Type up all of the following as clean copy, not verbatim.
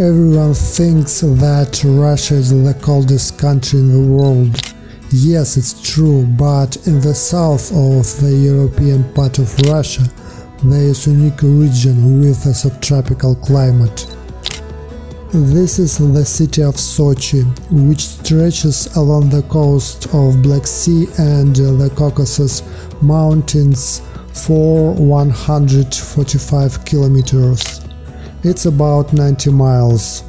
Everyone thinks that Russia is the coldest country in the world. Yes, it's true, but in the south of the European part of Russia, there is a unique region with a subtropical climate. This is the city of Sochi, which stretches along the coast of Black Sea and the Caucasus mountains for 145 kilometers. It's about 90 miles.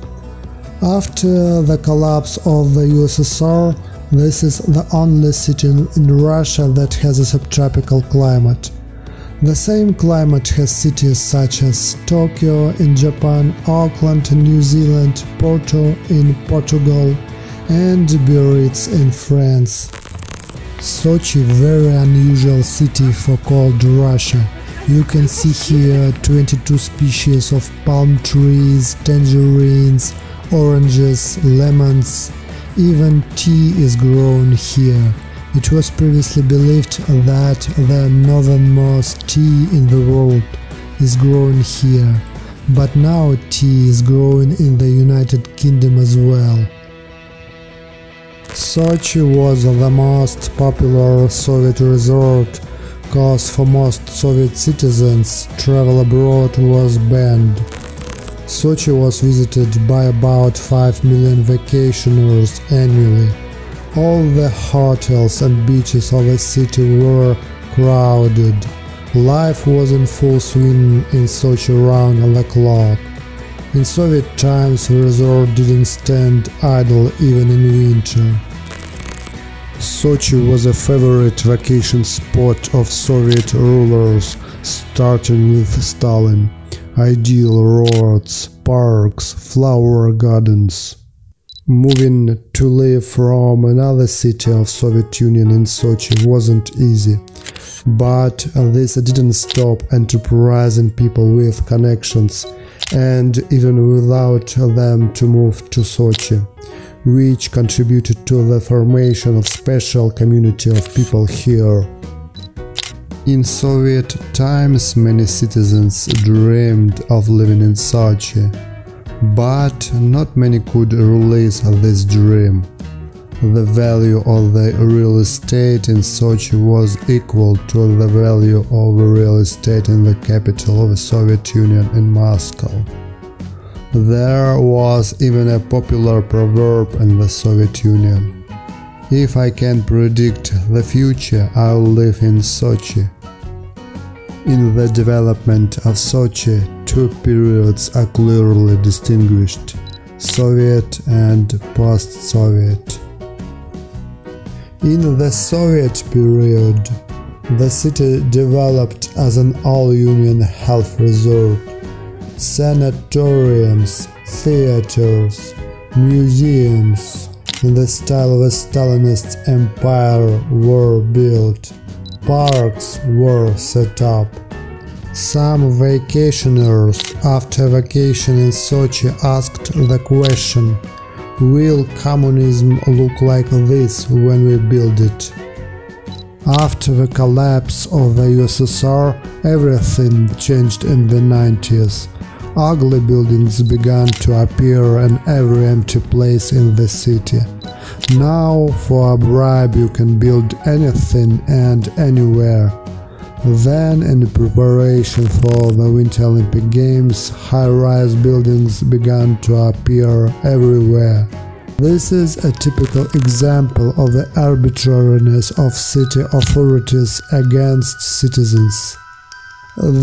After the collapse of the USSR, this is the only city in Russia that has a subtropical climate. The same climate has cities such as Tokyo in Japan, Auckland in New Zealand, Porto in Portugal, and Biarritz in France. Sochi, very unusual city for cold Russia. You can see here 22 species of palm trees, tangerines, oranges, lemons. Even tea is grown here. It was previously believed that the northernmost tea in the world is grown here, but now tea is grown in the United Kingdom as well. Sochi was the most popular Soviet resort, cause for most Soviet citizens travel abroad was banned. Sochi was visited by about 5 million vacationers annually. All the hotels and beaches of the city were crowded. Life was in full swing in Sochi around the clock. In Soviet times, the resort didn't stand idle even in winter. Sochi was a favorite vacation spot of Soviet rulers, starting with Stalin. Ideal roads, parks, flower gardens. Moving to live from another city of Soviet Union in Sochi wasn't easy, but this didn't stop enterprising people with connections, and even without them to move to Sochi, which contributed to the formation of special community of people here. In Soviet times, many citizens dreamed of living in Sochi, but not many could realize this dream. The value of the real estate in Sochi was equal to the value of real estate in the capital of the Soviet Union in Moscow. There was even a popular proverb in the Soviet Union: "If I can predict the future, I'll live in Sochi." In the development of Sochi, two periods are clearly distinguished: Soviet and post-Soviet. In the Soviet period, the city developed as an all-union health resort. Sanatoriums, theaters, museums in the style of a Stalinist empire were built. Parks were set up. Some vacationers after vacation in Sochi asked the question, "Will communism look like this when we build it?" After the collapse of the USSR, everything changed in the 90s. Ugly buildings began to appear in every empty place in the city. Now, for a bribe, you can build anything and anywhere. Then, in preparation for the Winter Olympic Games, high-rise buildings began to appear everywhere. This is a typical example of the arbitrariness of city authorities against citizens.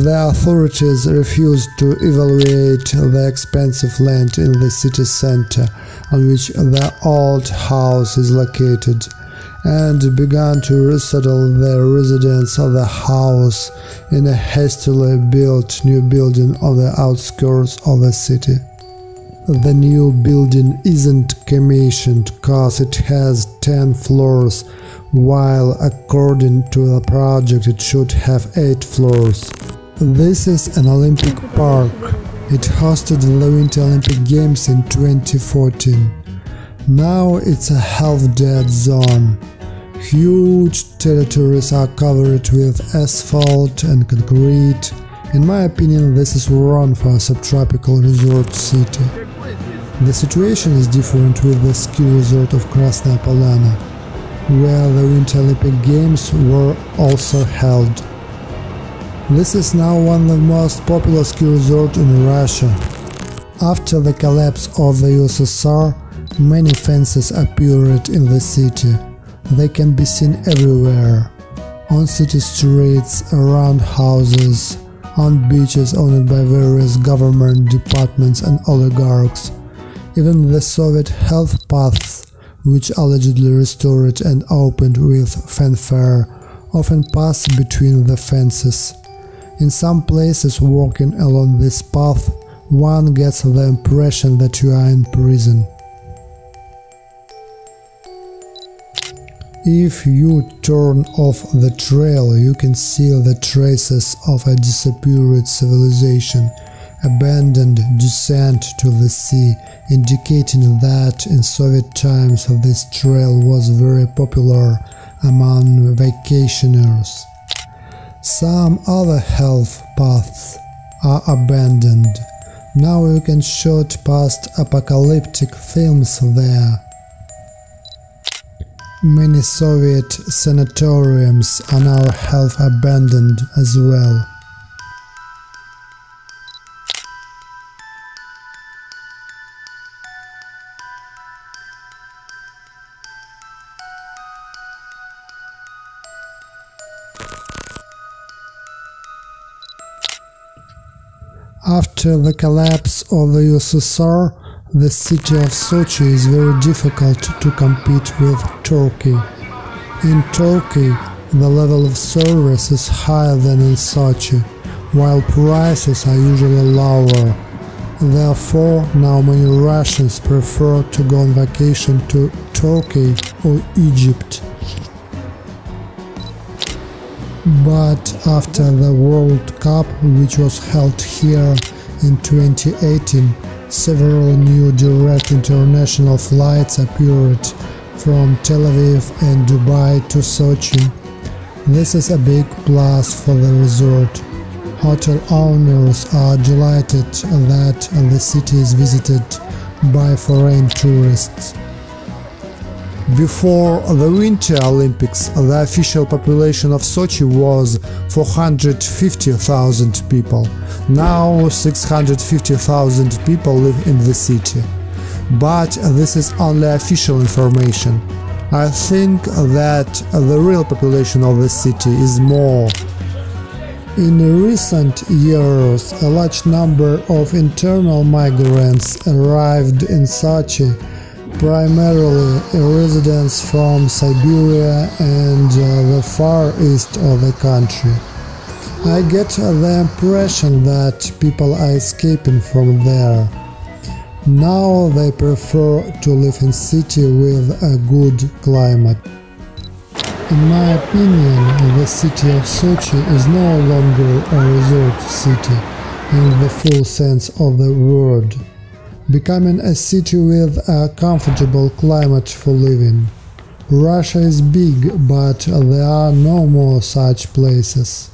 The authorities refused to evaluate the expensive land in the city center, on which the old house is located, and began to resettle the residents of the house in a hastily built new building on the outskirts of the city. The new building isn't commissioned, cause it has 10 floors, while according to the project it should have 8 floors. This is an Olympic park. It hosted the Winter Olympic Games in 2014. Now it's a half-dead zone. Huge territories are covered with asphalt and concrete. In my opinion, this is wrong for a subtropical resort city. The situation is different with the ski resort of Krasnaya Polyana, where the Winter Olympic Games were also held. This is now one of the most popular ski resorts in Russia. After the collapse of the USSR, many fences appeared in the city. They can be seen everywhere. On city streets, around houses, on beaches owned by various government departments and oligarchs. Even the Soviet health paths, which allegedly restored and opened with fanfare, often pass between the fences. In some places, walking along this path, one gets the impression that you are in prison. If you turn off the trail, you can see the traces of a disappeared civilization, abandoned descent to the sea, indicating that in Soviet times this trail was very popular among vacationers. Some other health paths are abandoned. Now you can shoot past apocalyptic films there. Many Soviet sanatoriums are now half abandoned as well. After the collapse of the USSR, the city of Sochi is very difficult to compete with Turkey. In Turkey, the level of service is higher than in Sochi, while prices are usually lower. Therefore, now many Russians prefer to go on vacation to Turkey or Egypt. But after the World Cup, which was held here in 2018, several new direct international flights appeared from Tel Aviv and Dubai to Sochi. This is a big plus for the resort. Hotel owners are delighted that the city is visited by foreign tourists. Before the Winter Olympics, the official population of Sochi was 450,000 people. Now 650,000 people live in the city. But this is only official information. I think that the real population of the city is more. In recent years, a large number of internal migrants arrived in Sochi, primarily residents from Siberia and the far east of the country. I get the impression that people are escaping from there. Now they prefer to live in city with a good climate. In my opinion, the city of Sochi is no longer a resort city in the full sense of the word, becoming a city with a comfortable climate for living. Russia is big, but there are no more such places.